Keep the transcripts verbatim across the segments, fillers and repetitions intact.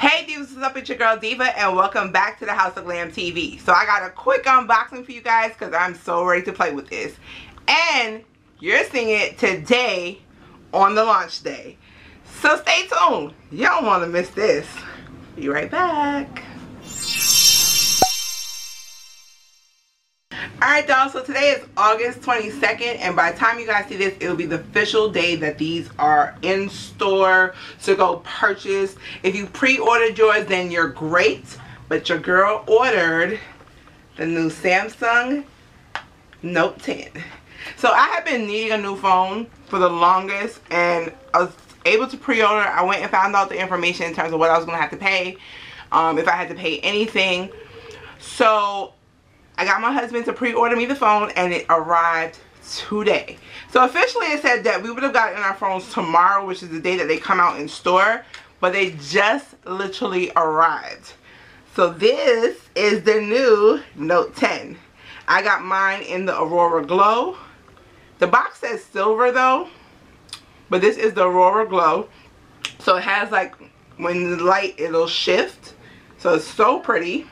Hey divas, what's up? It's your girl Diva and welcome back to the House of Glam T V. So I got a quick unboxing for you guys because I'm so ready to play with this. And you're seeing it today on the launch day. So stay tuned. You don't want to miss this. Be right back. Alright y'all, so today is August twenty-second and by the time you guys see this, it'll be the official day that these are in store to go purchase. If you pre-ordered yours, then you're great, but your girl ordered the new Samsung Note ten. So I have been needing a new phone for the longest and I was able to pre-order. I went and found out the information in terms of what I was going to have to pay, um, if I had to pay anything. So I got my husband to pre-order me the phone and it arrived today. So officially it said that we would have gotten our phones tomorrow, which is the day that they come out in store, but they just literally arrived. So this is the new Note ten. I got mine in the Aurora Glow. The box says silver though, but this is the Aurora Glow. So it has like, when the light, it'll shift. So it's so pretty.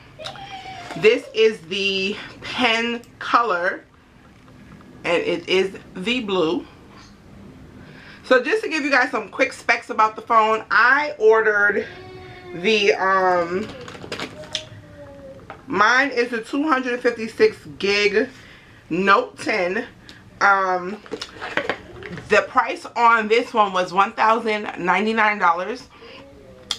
This is the pen color and it is the blue. So just to give you guys some quick specs about the phone, I ordered the um mine is the two hundred fifty-six gig Note ten. Um the price on this one was one thousand ninety-nine dollars.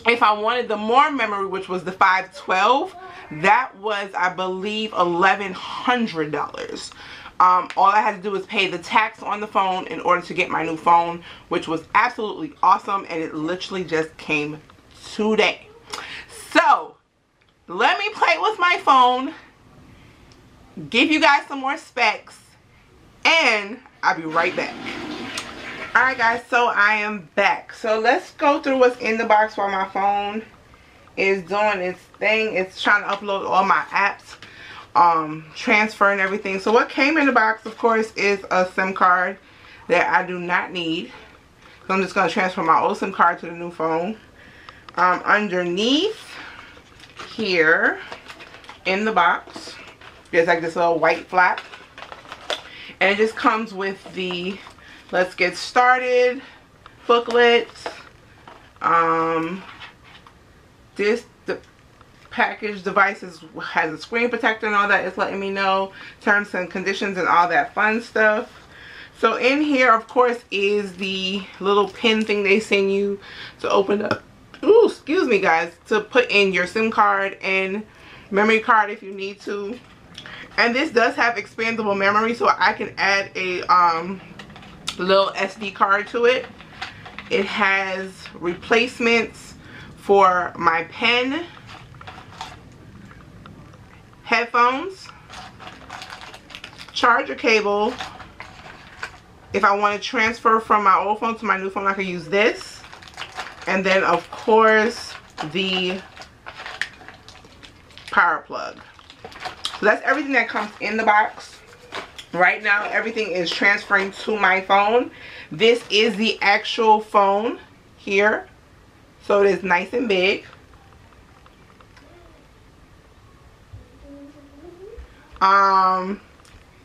If I wanted the more memory, which was the five twelve, that was, I believe, eleven hundred dollars. Um, all I had to do was pay the tax on the phone in order to get my new phone, which was absolutely awesome, and it literally just came today. So, let me play with my phone, give you guys some more specs, and I'll be right back. Alright guys, so I am back. So let's go through what's in the box while my phone is doing its thing. It's trying to upload all my apps, um, transfer and everything. So what came in the box, of course, is a SIM card that I do not need. So I'm just going to transfer my old SIM card to the new phone. Um, underneath here in the box, there's like this little white flap. And it just comes with the Let's Get Started booklet. Um, this the package device is, has a screen protector and all that. It's letting me know terms and conditions and all that fun stuff. So in here, of course, is the little pin thing they send you to open up. Ooh, excuse me, guys. To put in your SIM card and memory card if you need to. And this does have expandable memory, so I can add a um. little S D card to it. It has replacements for my pen, headphones, charger cable. If I want to transfer from my old phone to my new phone, I can use this. And then of course the power plug. So that's everything that comes in the box. Right now, everything is transferring to my phone. This is the actual phone here. So it is nice and big. Um,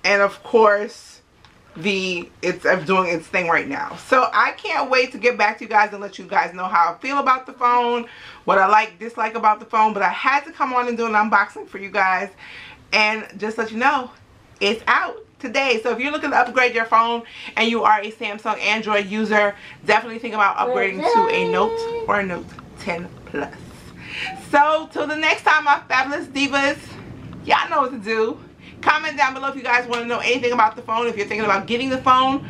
and of course, the it's doing its thing right now. So I can't wait to get back to you guys and let you guys know how I feel about the phone, what I like, dislike about the phone. But I had to come on and do an unboxing for you guys and just let you know it's out today. So if you're looking to upgrade your phone and you are a Samsung Android user, definitely think about upgrading to a Note or a Note ten plus. So till the next time, my fabulous divas, y'all know what to do. Comment down below if you guys want to know anything about the phone, if you're thinking about getting the phone.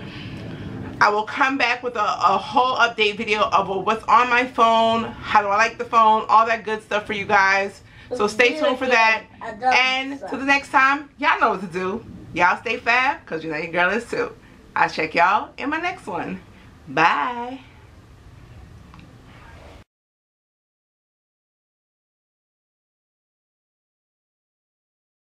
I will come back with a, a whole update video of what's on my phone, how do I like the phone, all that good stuff for you guys. So stay tuned for that. And till the next time, y'all know what to do. Y'all stay fab, because you know your girl is too. I'll check y'all in my next one. Bye.